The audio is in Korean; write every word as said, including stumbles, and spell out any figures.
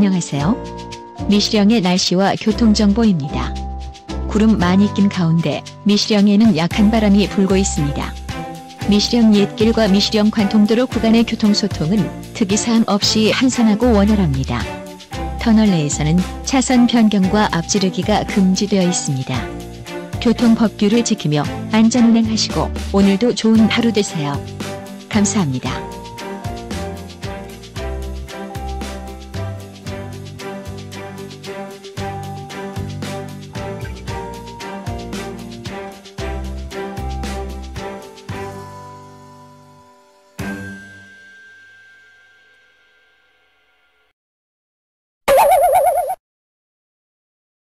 안녕하세요. 미시령의 날씨와 교통정보입니다. 구름 많이 낀 가운데 미시령에는 약한 바람이 불고 있습니다. 미시령 옛길과 미시령 관통도로 구간의 교통소통은 특이사항 없이 한산하고 원활합니다. 터널 내에서는 차선 변경과 앞지르기가 금지되어 있습니다. 교통법규를 지키며 안전운행하시고 오늘도 좋은 하루 되세요. 감사합니다.